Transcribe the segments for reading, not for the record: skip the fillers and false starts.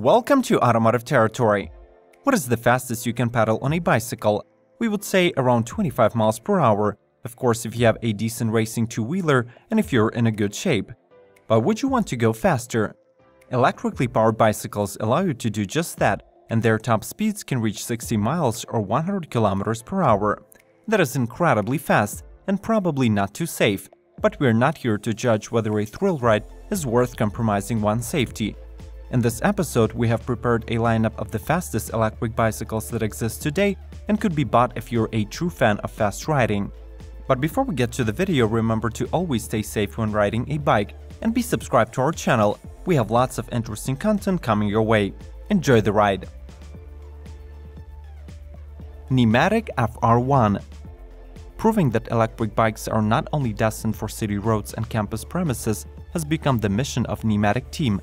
Welcome to Automotive Territory. What is the fastest you can pedal on a bicycle? We would say around 25 miles per hour, of course if you have a decent racing two-wheeler and if you're in a good shape. But would you want to go faster? Electrically powered bicycles allow you to do just that, and their top speeds can reach 60 miles or 100 kilometers per hour. That is incredibly fast and probably not too safe, but we're not here to judge whether a thrill ride is worth compromising one's safety. In this episode, we have prepared a lineup of the fastest electric bicycles that exist today and could be bought if you're a true fan of fast riding. But before we get to the video, remember to always stay safe when riding a bike and be subscribed to our channel. We have lots of interesting content coming your way. Enjoy the ride! Neematic FR1. Proving that electric bikes are not only destined for city roads and campus premises has become the mission of Neematic team,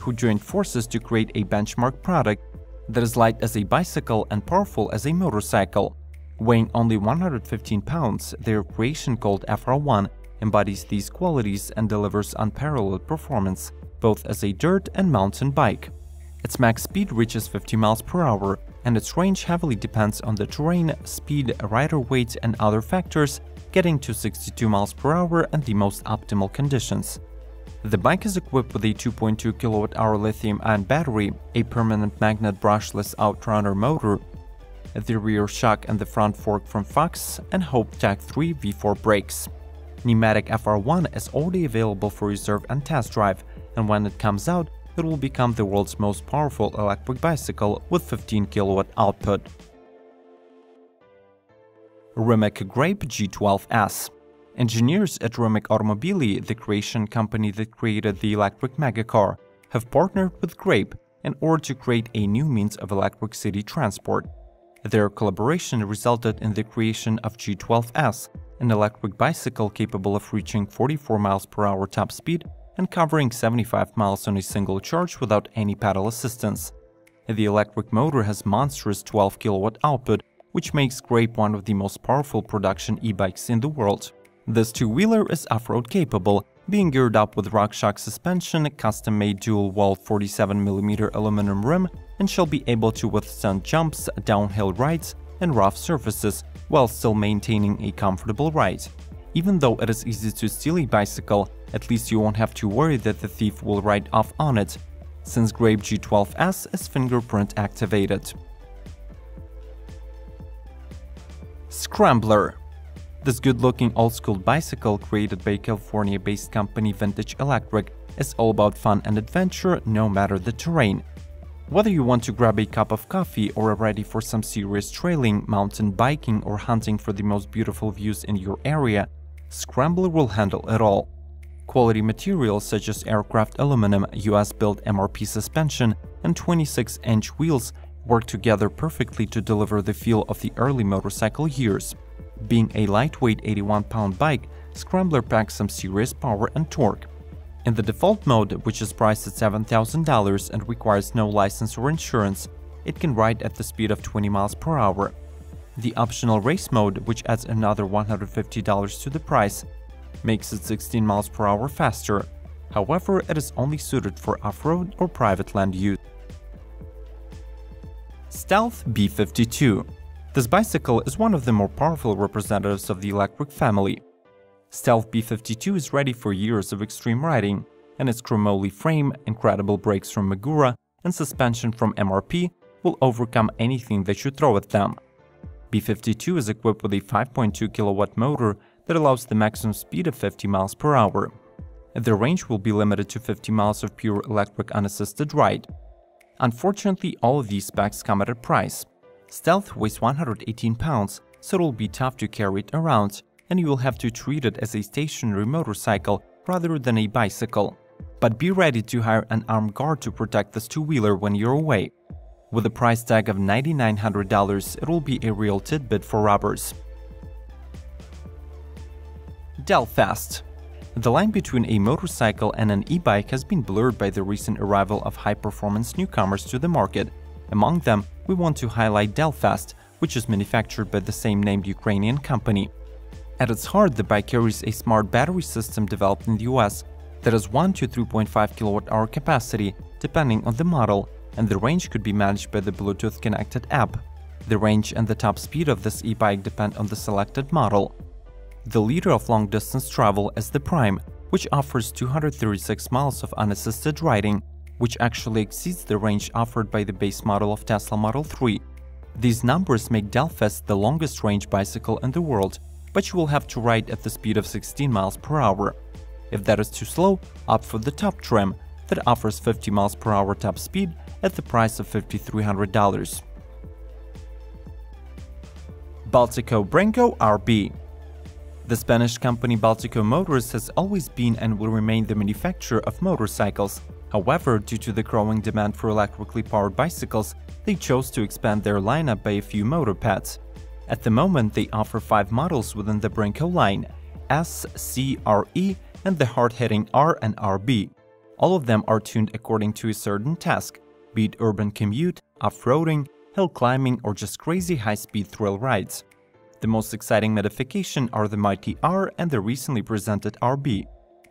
who joined forces to create a benchmark product that is light as a bicycle and powerful as a motorcycle. Weighing only 115 pounds, their creation called FR1 embodies these qualities and delivers unparalleled performance, both as a dirt and mountain bike. Its max speed reaches 50 miles per hour, and its range heavily depends on the terrain, speed, rider weight and other factors, getting to 62 miles per hour and the most optimal conditions. The bike is equipped with a 2.2 kWh lithium-ion battery, a permanent magnet brushless outrunner motor, the rear shock and the front fork from Fox, and Hope Tech 3 V4 brakes. Neematic FR1 is already available for reserve and test drive, and when it comes out, it will become the world's most powerful electric bicycle with 15 kW output. Rimac Greyp G12S. Engineers at Rimac Automobili, the creation company that created the electric megacar, have partnered with Greyp in order to create a new means of electric city transport. Their collaboration resulted in the creation of G12S, an electric bicycle capable of reaching 44 miles per hour top speed and covering 75 miles on a single charge without any pedal assistance. The electric motor has monstrous 12 kW output, which makes Greyp one of the most powerful production e-bikes in the world. This two-wheeler is off-road capable, being geared up with RockShox suspension, custom-made dual-wall 47mm aluminum rim, and shall be able to withstand jumps, downhill rides, and rough surfaces, while still maintaining a comfortable ride. Even though it is easy to steal a bicycle, at least you won't have to worry that the thief will ride off on it, since Greyp G12S is fingerprint activated. Scrambler. This good-looking old-school bicycle created by California-based company Vintage Electric is all about fun and adventure, no matter the terrain. Whether you want to grab a cup of coffee or are ready for some serious trailing, mountain biking or hunting for the most beautiful views in your area, Scrambler will handle it all. Quality materials such as aircraft aluminum, US-built MRP suspension and 26-inch wheels work together perfectly to deliver the feel of the early motorcycle years. Being a lightweight 81-pound bike, Scrambler packs some serious power and torque. In the default mode, which is priced at $7,000 and requires no license or insurance, it can ride at the speed of 20 miles per hour. The optional race mode, which adds another $150 to the price, makes it 16 miles per hour faster. However, it is only suited for off-road or private land use. Stealth B-52. This bicycle is one of the more powerful representatives of the electric family. Stealth B-52 is ready for years of extreme riding, and its chromoly frame, incredible brakes from Magura, and suspension from MRP will overcome anything that you throw at them. B-52 is equipped with a 5.2 kW motor that allows the maximum speed of 50 miles per hour. The range will be limited to 50 miles of pure electric unassisted ride. Unfortunately, all of these specs come at a price. Stealth weighs 118 pounds, so it will be tough to carry it around, and you will have to treat it as a stationary motorcycle rather than a bicycle. But be ready to hire an armed guard to protect this two-wheeler when you're away. With a price tag of $9,900, it will be a real tidbit for robbers. Delfast. The line between a motorcycle and an e-bike has been blurred by the recent arrival of high-performance newcomers to the market. Among them, we want to highlight Delfast, which is manufactured by the same-named Ukrainian company. At its heart, the bike carries a smart battery system developed in the US that has 1 to 3.5 kWh capacity, depending on the model, and the range could be managed by the Bluetooth-connected app. The range and the top speed of this e-bike depend on the selected model. The leader of long-distance travel is the Prime, which offers 236 miles of unassisted riding, which actually exceeds the range offered by the base model of Tesla Model 3. These numbers make Delfast the longest-range bicycle in the world, but you will have to ride at the speed of 16 miles per hour. If that is too slow, opt for the top trim that offers 50 miles per hour top speed at the price of $5,300. Bultaco Brinco RB. The Spanish company Bultaco Motors has always been and will remain the manufacturer of motorcycles. However, due to the growing demand for electrically powered bicycles, they chose to expand their lineup by a few motorpads. At the moment, they offer 5 models within the Brinco line: S, C, RE, and the hard-hitting R and RB. All of them are tuned according to a certain task, be it urban commute, off-roading, hill climbing, or just crazy high-speed thrill rides. The most exciting modification are the mighty R and the recently presented RB.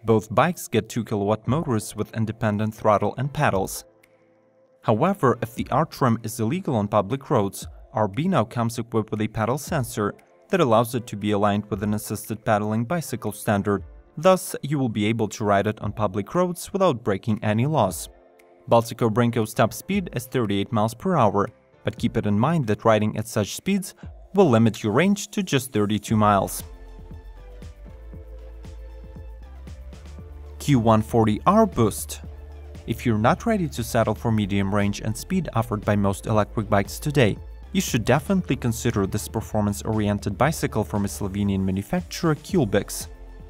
Both bikes get 2kW motors with independent throttle and pedals. However, if the R trim is illegal on public roads, RB now comes equipped with a pedal sensor that allows it to be aligned with an assisted pedaling bicycle standard. Thus, you will be able to ride it on public roads without breaking any laws. Bultaco Brinco's top speed is 38 miles per hour, but keep it in mind that riding at such speeds will limit your range to just 32 miles. Q140R Boost. If you're not ready to settle for medium range and speed offered by most electric bikes today, you should definitely consider this performance-oriented bicycle from a Slovenian manufacturer, Kulbix.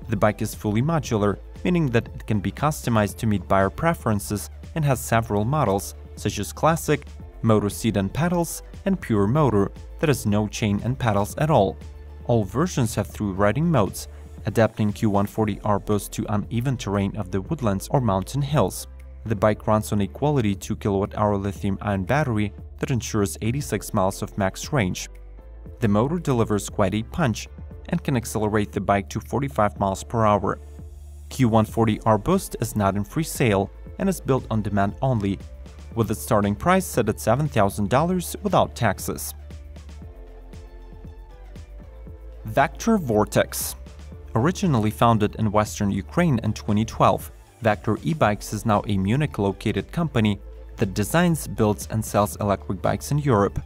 The bike is fully modular, meaning that it can be customized to meet buyer preferences and has several models, such as Classic, Moto Seat and Pedals, and Pure Motor, that has no chain and pedals at all. All versions have 3 riding modes, adapting Q140R Boost to uneven terrain of the woodlands or mountain hills. The bike runs on a quality 2kWh lithium-ion battery that ensures 86 miles of max range. The motor delivers quite a punch and can accelerate the bike to 45 miles per hour. Q140R Boost is not in free sale and is built on demand only, with its starting price set at $7,000 without taxes. Vector Vortex. Originally founded in Western Ukraine in 2012, Vector e-Bikes is now a Munich-located company that designs, builds, and sells electric bikes in Europe.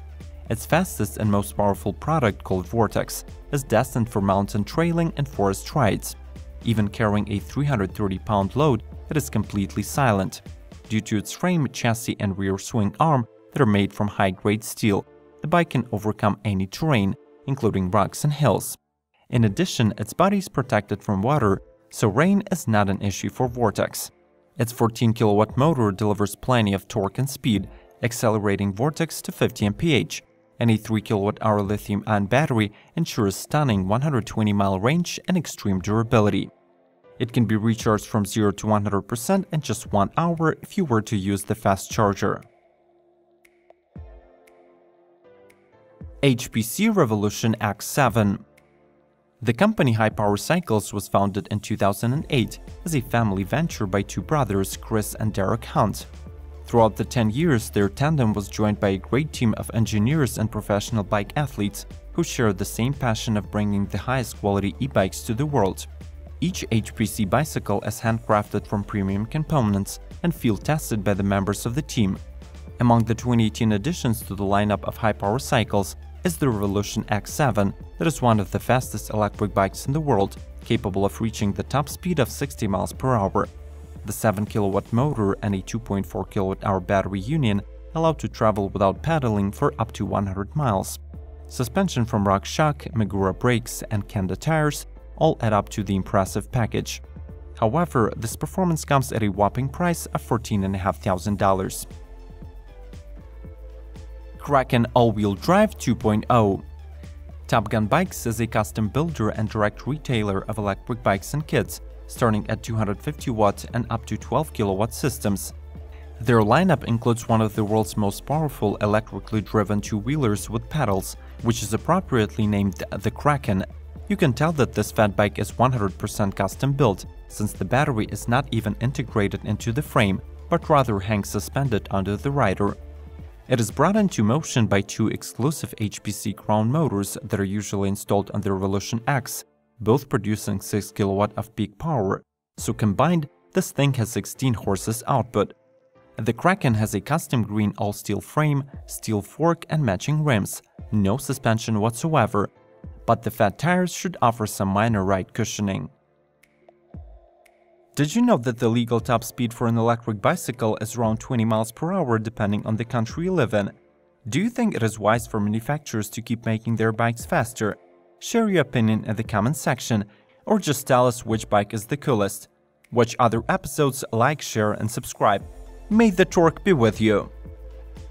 Its fastest and most powerful product, called Vortex, is destined for mountain trailing and forest rides. Even carrying a 330-pound load, it is completely silent. Due to its frame, chassis, and rear swing arm that are made from high-grade steel, the bike can overcome any terrain, including rocks and hills. In addition, its body is protected from water, so rain is not an issue for Vortex. Its 14kW motor delivers plenty of torque and speed, accelerating Vortex to 50 mph. And a 3kWh lithium-ion battery ensures stunning 120-mile range and extreme durability. It can be recharged from 0 to 100% in just 1 hour if you were to use the fast charger. HPC Revolution X7. The company High Power Cycles was founded in 2008 as a family venture by 2 brothers, Chris and Derek Hunt. Throughout the 10 years, their tandem was joined by a great team of engineers and professional bike athletes who shared the same passion of bringing the highest quality e-bikes to the world. Each HPC bicycle is handcrafted from premium components and field-tested by the members of the team. Among the 2018 additions to the lineup of High Power Cycles is the Revolution X7 that is one of the fastest electric bikes in the world, capable of reaching the top speed of 60 miles per hour. The 7kW motor and a 2.4kWh battery union allow to travel without pedaling for up to 100 miles. Suspension from Rock Shock, Magura brakes, and Kenda tires all add up to the impressive package. However, this performance comes at a whopping price of $14,500. Kraken All-Wheel Drive 2.0. Top Gun Bikes is a custom builder and direct retailer of electric bikes and kits, starting at 250-watt and up to 12kW systems. Their lineup includes one of the world's most powerful electrically driven 2-wheelers with pedals, which is appropriately named the Kraken. You can tell that this fat bike is 100% custom built, since the battery is not even integrated into the frame, but rather hangs suspended under the rider. It is brought into motion by two exclusive HPC crown motors that are usually installed on the Revolution X, both producing 6 kW of peak power, so combined, this thing has 16 horses output. The Kraken has a custom green all-steel frame, steel fork and matching rims, no suspension whatsoever, but the fat tires should offer some minor ride cushioning. Did you know that the legal top speed for an electric bicycle is around 20 mph depending on the country you live in? Do you think it is wise for manufacturers to keep making their bikes faster? Share your opinion in the comment section, or just tell us which bike is the coolest. Watch other episodes, like, share and subscribe. May the torque be with you!